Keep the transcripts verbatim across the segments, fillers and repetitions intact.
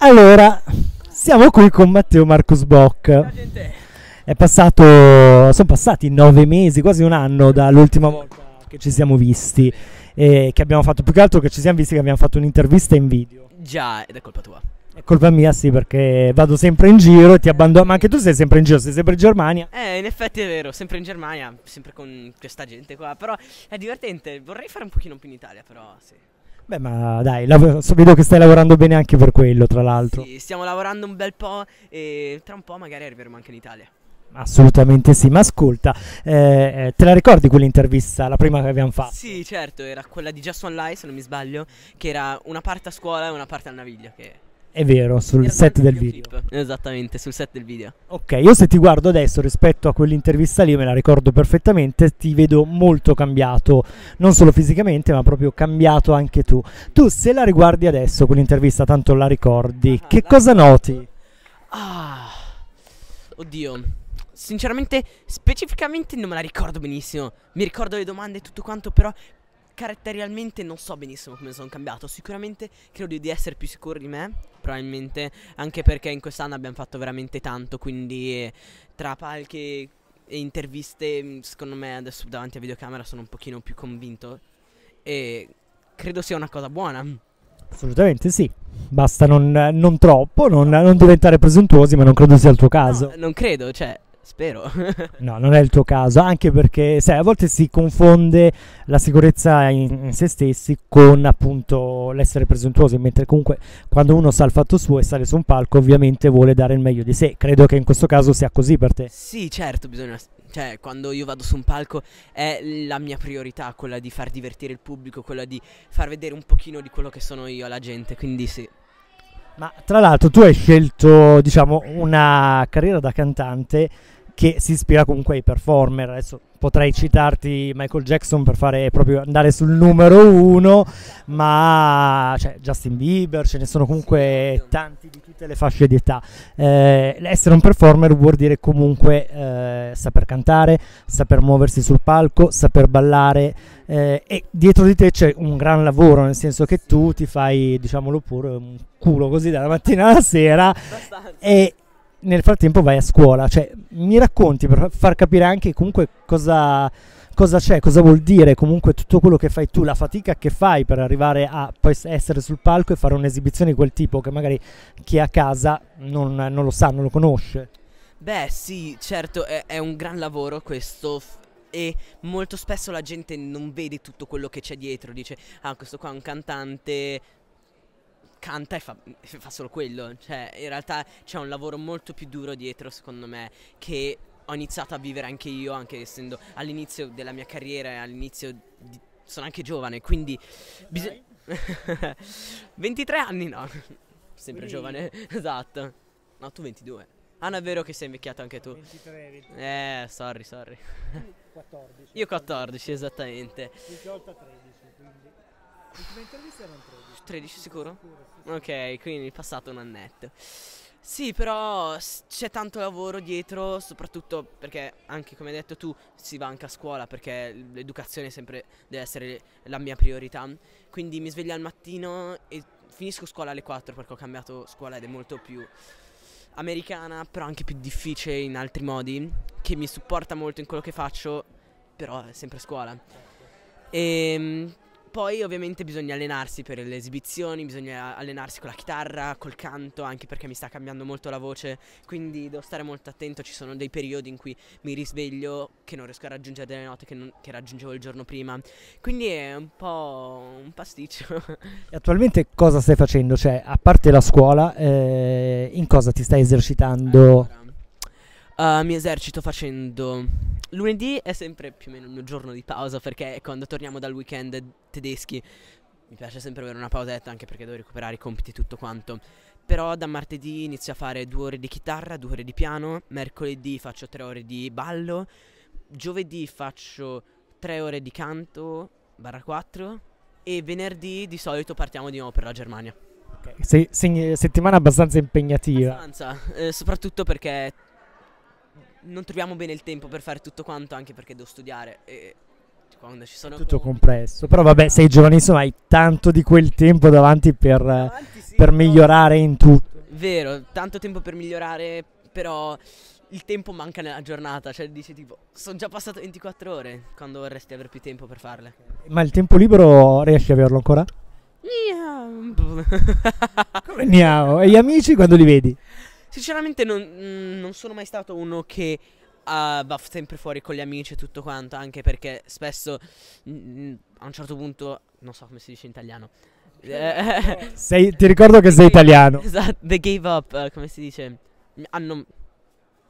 Allora, siamo qui con Matteo Marcus Bock. È passato, sono passati nove mesi, quasi un anno dall'ultima volta che ci siamo visti e che abbiamo fatto, più che altro che ci siamo visti che abbiamo fatto un'intervista in video. Già, ed è colpa tua. È colpa mia, sì, perché vado sempre in giro e ti abbandono, ma anche tu sei sempre in giro, sei sempre in Germania. Eh, in effetti è vero, sempre in Germania, sempre con questa gente qua, però è divertente, vorrei fare un pochino più in Italia, però sì. Beh, ma dai, vedo che stai lavorando bene anche per quello, tra l'altro. Sì, stiamo lavorando un bel po' e tra un po' magari arriveremo anche in Italia. Assolutamente sì, ma ascolta, eh, te la ricordi quell'intervista, la prima che abbiamo fatto? Sì, certo, era quella di Just Online, se non mi sbaglio, che era una parte a scuola e una parte al Naviglio, che... È vero, sul set del video. Esattamente, sul set del video. Ok, io se ti guardo adesso rispetto a quell'intervista lì, me la ricordo perfettamente, ti vedo molto cambiato, non solo fisicamente, ma proprio cambiato anche tu. Tu se la riguardi adesso, quell'intervista, tanto la ricordi, ah, che la cosa noti? Ah, oddio, sinceramente, specificamente non me la ricordo benissimo. Mi ricordo le domande e tutto quanto, però... Caratterialmente non so benissimo come sono cambiato. Sicuramente credo di essere più sicuro di me, probabilmente, anche perché in quest'anno abbiamo fatto veramente tanto, quindi tra palchi e interviste secondo me adesso davanti a videocamera sono un pochino più convinto e credo sia una cosa buona. Assolutamente sì, basta non, non troppo, non, non diventare presuntuosi, ma non credo sia il tuo caso. No, non credo, cioè... Spero. No, non è il tuo caso, anche perché sai, a volte si confonde la sicurezza in, in se stessi con appunto l'essere presuntuosi, mentre comunque quando uno sa il fatto suo e sale su un palco ovviamente vuole dare il meglio di sé. Credo che in questo caso sia così per te. Sì, certo, bisogna, cioè quando io vado su un palco è la mia priorità quella di far divertire il pubblico, quella di far vedere un pochino di quello che sono io alla gente, quindi sì. Ma tra l'altro tu hai scelto, diciamo, una carriera da cantante che si ispira comunque ai performer. Adesso potrei citarti Michael Jackson per fare proprio andare sul numero uno, ma cioè, Justin Bieber, ce ne sono comunque tanti di tutte le fasce di età. Eh, essere un performer vuol dire comunque eh, saper cantare, saper muoversi sul palco, saper ballare eh, e dietro di te c'è un gran lavoro, nel senso che tu ti fai, diciamolo pure, un culo così dalla mattina alla sera e... Nel frattempo vai a scuola, cioè mi racconti per far capire anche comunque cosa cosa c'è, cosa vuol dire comunque tutto quello che fai tu, la fatica che fai per arrivare a poi essere sul palco e fare un'esibizione di quel tipo che magari chi è a casa non, non lo sa, non lo conosce. Beh sì, certo, è, è un gran lavoro questo e molto spesso la gente non vede tutto quello che c'è dietro, dice ah questo qua è un cantante... canta e fa, fa solo quello, cioè in realtà c'è un lavoro molto più duro dietro secondo me che ho iniziato a vivere anche io, anche essendo all'inizio della mia carriera e all'inizio sono anche giovane, quindi bisog... ventitré anni, no, sempre giovane, esatto, no tu ventidue, ah no è vero che sei invecchiato anche tu, ventitré, ventitré. eh sorry sorry, quattordici, io quattordici esattamente, diciotto a tredici, quindi l'ultima intervista erano tredici. tredici sicuro? Ok, quindi è passato un annetto. Sì, però c'è tanto lavoro dietro, soprattutto perché anche come hai detto tu si va anche a scuola, perché l'educazione sempre deve essere la mia priorità. Quindi mi sveglio al mattino e finisco scuola alle quattro perché ho cambiato scuola ed è molto più americana, però anche più difficile in altri modi, che mi supporta molto in quello che faccio, però è sempre scuola. E... Poi ovviamente bisogna allenarsi per le esibizioni, bisogna allenarsi con la chitarra, col canto, anche perché mi sta cambiando molto la voce, quindi devo stare molto attento, ci sono dei periodi in cui mi risveglio che non riesco a raggiungere delle note che, non, che raggiungevo il giorno prima, quindi è un po' un pasticcio. E attualmente cosa stai facendo? Cioè, a parte la scuola, eh, in cosa ti stai esercitando? Allora, uh, mi esercito facendo... Lunedì è sempre più o meno il mio giorno di pausa perché quando torniamo dal weekend tedeschi mi piace sempre avere una pausetta anche perché devo recuperare i compiti e tutto quanto. Però da martedì inizio a fare due ore di chitarra, due ore di piano, mercoledì faccio tre ore di ballo, giovedì faccio tre ore di canto, barra quattro, e venerdì di solito partiamo di nuovo per la Germania. Okay. Se, se, settimana abbastanza impegnativa. Abbastanza, eh, soprattutto perché... Non troviamo bene il tempo per fare tutto quanto, anche perché devo studiare e Quando ci sono tutto con... compresso. Però vabbè, sei giovanissimo, hai tanto di quel tempo davanti per, davanti, sì, per no? migliorare in tutto. Vero, tanto tempo per migliorare, però il tempo manca nella giornata. Cioè dici tipo, sono già passato ventiquattro ore, quando vorresti avere più tempo per farle. Ma il tempo libero riesci a averlo ancora? Come niao? E gli amici quando li vedi? Sinceramente non, non sono mai stato uno che Uh, va sempre fuori con gli amici e tutto quanto, anche perché spesso mh, a un certo punto, non so come si dice in italiano, eh, sei, ti ricordo che sei italiano. Esatto, they gave up, uh, come si dice, hanno,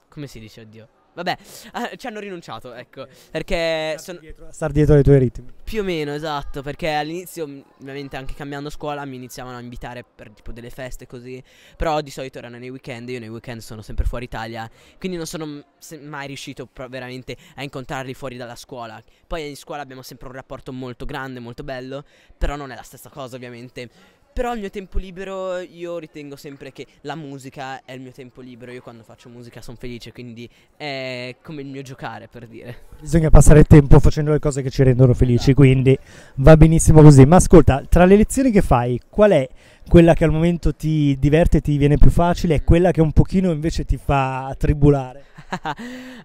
come si dice, oddio, vabbè, uh, ci hanno rinunciato, ecco, eh, perché sono dietro, star dietro ai tuoi ritmi. Più o meno, esatto, perché all'inizio, ovviamente anche cambiando scuola, mi iniziavano a invitare per tipo delle feste così, però di solito erano nei weekend, io nei weekend sono sempre fuori Italia, quindi non sono mai riuscito veramente a incontrarli fuori dalla scuola. Poi in scuola abbiamo sempre un rapporto molto grande, molto bello, però non è la stessa cosa ovviamente. Però il mio tempo libero, io ritengo sempre che la musica è il mio tempo libero. Io quando faccio musica sono felice, quindi è come il mio giocare, per dire. Bisogna passare il tempo facendo le cose che ci rendono felici, quindi va benissimo così. Ma ascolta, tra le lezioni che fai, qual è quella che al momento ti diverte, ti viene più facile, e quella che un pochino invece ti fa tribolare?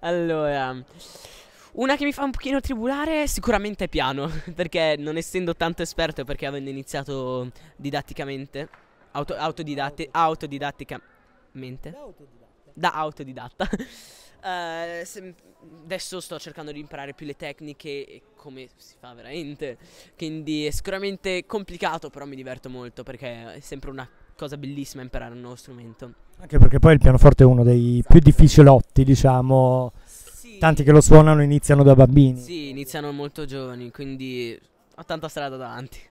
Allora, una che mi fa un pochino tribolare sicuramente è piano, perché non essendo tanto esperto, perché avendo iniziato didatticamente, auto, autodidatti, autodidatticamente, da autodidatta, da autodidatta. Uh, se, adesso sto cercando di imparare più le tecniche e come si fa veramente, quindi è sicuramente complicato, però mi diverto molto perché è sempre una cosa bellissima imparare un nuovo strumento. Anche perché poi il pianoforte è uno dei esatto. più difficilotti, diciamo. Tanti che lo suonano iniziano da bambini. Sì, iniziano molto giovani, quindi ho tanta strada davanti.